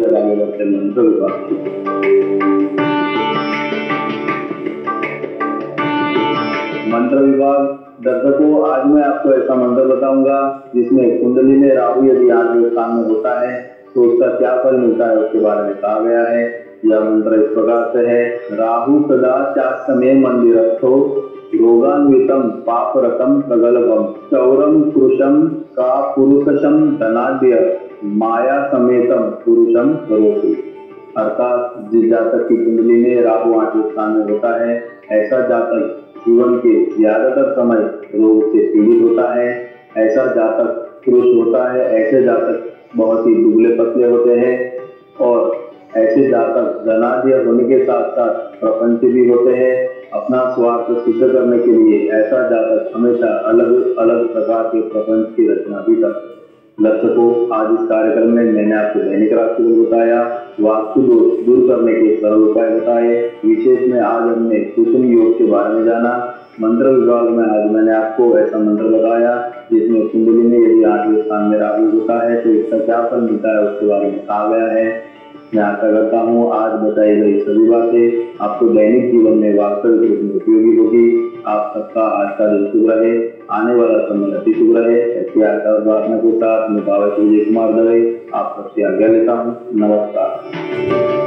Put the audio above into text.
नजर आएगा अपने मंत्र विभाग। मंत्र विभाग दर्शकों, आज मैं आपको ऐसा मंत्र बताऊंगा जिसमें कुंडली में राहु यदि आठवें स्थान में होता है तो उसका क्या फल मिलता है उसके बारे में कहा गया है। यह मंत्र इस प्रकार से है। राहु सदा चास्तमे मंदिरस्थो रोगान्वितम पापरतम प्रगल्भम चौरम पुरुषम का पुरुषम धनाद्य माया समेतम पुरुषम करोति। अर्थात जिस जातक की कुंडली में राहु आठवें स्थान में होता है ऐसा जातक जीवन के ज्यादातर समय रोग से पीड़ित होता है। ऐसा जातक पुरुष होता है। ऐसे जातक बहुत ही दुबले पतले होते हैं और ऐसे जातक धनाढ्य होने के साथ साथ प्रपंच भी होते हैं। अपना स्वार्थ सिद्ध करने के लिए ऐसा जातक हमेशा अलग अलग प्रकार के प्रपंच की रचना भी करता है। दर्शकों, आज इस कार्यक्रम में मैंने आपको दैनिक राशि को बताया, वास्तु दोष दूर करने के सरल उपाय बताए, विशेष में आज हमने कुसुम योग के बारे में जाना। मंत्र विभाग में आज मैंने आपको ऐसा मंत्र बताया जिसमें कुंडली में यदि आठवें स्थान में राहु होता है तो इसका क्या फल मिलता है उसके बारे में कहा गया है। मैं आशा करता हूँ आज बताई गई सभी बातें आपको दैनिक जीवन में वास्तविक रूप में उपयोगी होगी। आप सबका आज का दिन शुभ रहे, आने वाला समय अति शुभ रहे, ऐसी आशा प्रार्थना के साथ मैं बाबा विजय कुमार दवे आप सबसे आज्ञा लेता हूँ। नमस्कार।